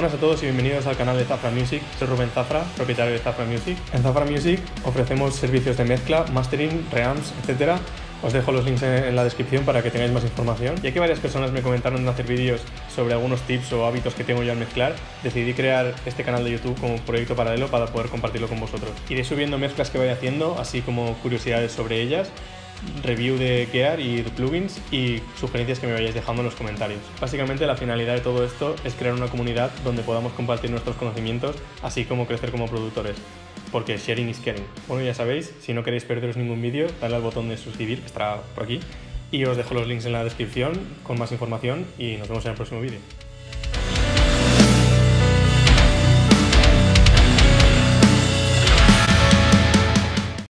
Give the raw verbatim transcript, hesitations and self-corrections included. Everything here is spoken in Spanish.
Buenas a todos y bienvenidos al canal de Zafra Music. Soy Rubén Zafra, propietario de Zafra Music. En Zafra Music ofrecemos servicios de mezcla, mastering, reamps, etcétera. Os dejo los links en la descripción para que tengáis más información. Ya que varias personas me comentaron en hacer vídeos sobre algunos tips o hábitos que tengo yo al mezclar, decidí crear este canal de YouTube como un proyecto paralelo para poder compartirlo con vosotros. Iré subiendo mezclas que vaya haciendo, así como curiosidades sobre ellas, review de Gear y de plugins y sugerencias que me vayáis dejando en los comentarios. Básicamente la finalidad de todo esto es crear una comunidad donde podamos compartir nuestros conocimientos, así como crecer como productores, porque sharing is caring. Bueno, ya sabéis, si no queréis perderos ningún vídeo, dadle al botón de suscribir que estará por aquí y os dejo los links en la descripción con más información y nos vemos en el próximo vídeo.